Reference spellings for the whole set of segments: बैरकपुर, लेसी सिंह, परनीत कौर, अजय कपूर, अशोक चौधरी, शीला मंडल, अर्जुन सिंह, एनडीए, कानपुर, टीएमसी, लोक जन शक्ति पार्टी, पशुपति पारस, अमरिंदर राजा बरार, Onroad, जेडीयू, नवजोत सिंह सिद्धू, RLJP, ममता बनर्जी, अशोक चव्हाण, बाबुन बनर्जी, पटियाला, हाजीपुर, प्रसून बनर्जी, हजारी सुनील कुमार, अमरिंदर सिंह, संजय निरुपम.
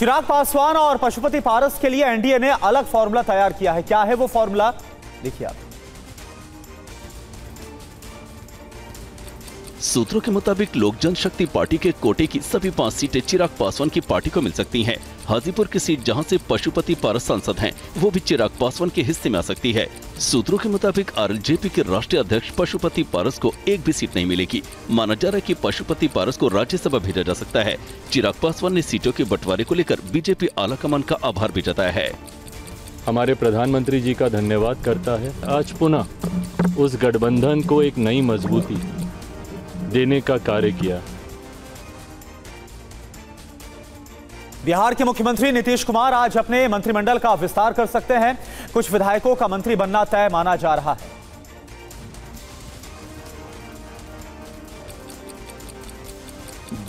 चिराग पासवान और पशुपति पारस के लिए एनडीए ने अलग फॉर्मूला तैयार किया है। क्या है वो फॉर्मूला, देखिए आप। सूत्रों के मुताबिक लोक जन शक्ति पार्टी के कोटे की सभी 5 सीटें चिराग पासवान की पार्टी को मिल सकती हैं। हाजीपुर की सीट जहां से पशुपति पारस सांसद हैं, वो भी चिराग पासवान के हिस्से में आ सकती है। सूत्रों के मुताबिक RLJP के राष्ट्रीय अध्यक्ष पशुपति पारस को एक भी सीट नहीं मिलेगी। माना जा रहा है कि पशुपति पारस को राज्यसभा भेजा जा सकता है। चिराग पासवान ने सीटों के बंटवारे को लेकर बीजेपी आलाकमान का आभार भी जताया है। हमारे प्रधानमंत्री जी का धन्यवाद करता है। आज पुनः उस गठबंधन को एक नई मजबूती देने का कार्य किया। बिहार के मुख्यमंत्री नीतीश कुमार आज अपने मंत्रिमंडल का विस्तार कर सकते हैं। कुछ विधायकों का मंत्री बनना तय माना जा रहा है।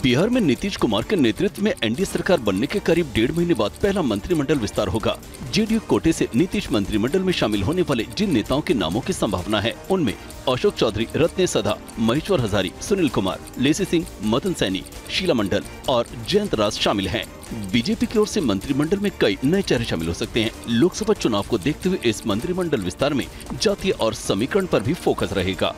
बिहार में नीतीश कुमार के नेतृत्व में एनडीए सरकार बनने के करीब 1.5 महीने बाद पहला मंत्रिमंडल विस्तार होगा। जेडीयू कोटे से नीतीश मंत्रिमंडल में शामिल होने वाले जिन नेताओं के नामों की संभावना है, उनमें अशोक चौधरी, रत्ने सदा, महेश्वर हजारी, सुनील कुमार, लेसी सिंह, मदन सैनी, शीला मंडल और जयंत राज शामिल हैं। बीजेपी की ओर से मंत्रिमंडल में कई नए चेहरे शामिल हो सकते हैं। लोकसभा चुनाव को देखते हुए इस मंत्रिमंडल विस्तार में जातीय और समीकरण पर भी फोकस रहेगा।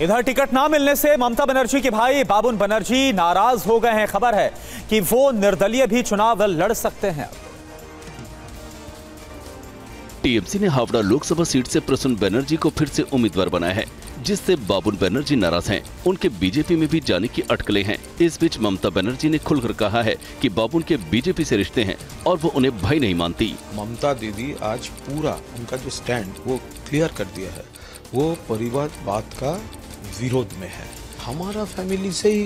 इधर टिकट ना मिलने से ममता बनर्जी के भाई बाबुन बनर्जी नाराज हो गए हैं। खबर है कि वो निर्दलीय भी चुनाव लड़ सकते हैं। टीएमसी ने हावड़ा लोकसभा सीट से प्रसून बनर्जी को फिर से उम्मीदवार बनाया है, जिससे बाबुन बनर्जी नाराज हैं। उनके बीजेपी में भी जाने की अटकलें हैं। इस बीच ममता बनर्जी ने खुलकर कहा है कि बाबुन के बीजेपी से रिश्ते हैं और वो उन्हें भाई नहीं मानती। ममता दीदी आज पूरा उनका जो स्टैंड वो क्लियर कर दिया है। वो परिवार बात का विरोध में है। हमारा फैमिली से ही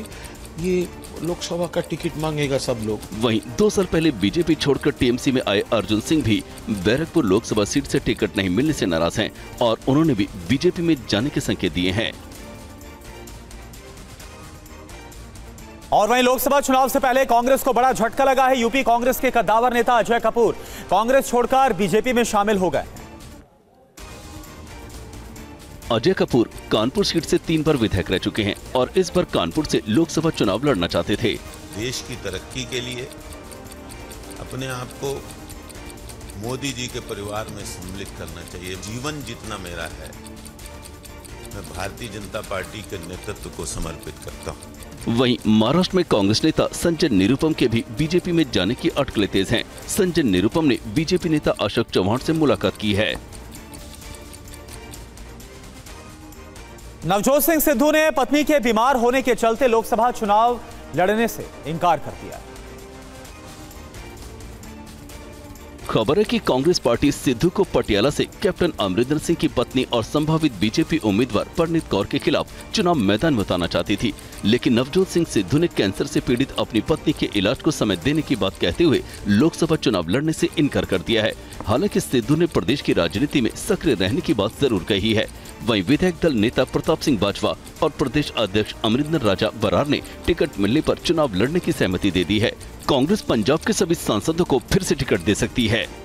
ये लोकसभा का टिकट मांगेगा सब लोग। वहीं 2 साल पहले बीजेपी छोड़कर टीएमसी में आए अर्जुन सिंह भी बैरकपुर लोकसभा सीट से टिकट नहीं मिलने से नाराज हैं और उन्होंने भी बीजेपी में जाने के संकेत दिए हैं। और वहीं लोकसभा चुनाव से पहले कांग्रेस को बड़ा झटका लगा है। यूपी कांग्रेस के कद्दावर नेता अजय कपूर कांग्रेस छोड़कर बीजेपी में शामिल हो गए। अजय कपूर कानपुर सीट से 3 बार विधायक रह चुके हैं और इस बार कानपुर से लोकसभा चुनाव लड़ना चाहते थे। देश की तरक्की के लिए अपने आप को मोदी जी के परिवार में सम्मिलित करना चाहिए। जीवन जितना मेरा है, मैं भारतीय जनता पार्टी के नेतृत्व को समर्पित करता हूँ। वहीं महाराष्ट्र में कांग्रेस नेता संजय निरुपम के भी बीजेपी में जाने की अटकलें तेज हैं। संजय निरुपम ने बीजेपी नेता अशोक चव्हाण से मुलाकात की है। नवजोत सिंह सिद्धू ने पत्नी के बीमार होने के चलते लोकसभा चुनाव लड़ने से इंकार कर दिया। खबर है कि कांग्रेस पार्टी सिद्धू को पटियाला से कैप्टन अमरिंदर सिंह की पत्नी और संभावित बीजेपी उम्मीदवार परनीत कौर के खिलाफ चुनाव मैदान में उतारना चाहती थी, लेकिन नवजोत सिंह सिद्धू ने कैंसर से पीड़ित अपनी पत्नी के इलाज को समय देने की बात कहते हुए लोकसभा चुनाव लड़ने से इनकार कर दिया है। हालांकि सिद्धू ने प्रदेश की राजनीति में सक्रिय रहने की बात जरूर कही है। वहीं विधायक दल नेता प्रताप सिंह बाजवा और प्रदेश अध्यक्ष अमरिंदर राजा बरार ने टिकट मिलने पर चुनाव लड़ने की सहमति दे दी है। कांग्रेस पंजाब के सभी सांसदों को फिर से टिकट दे सकती है।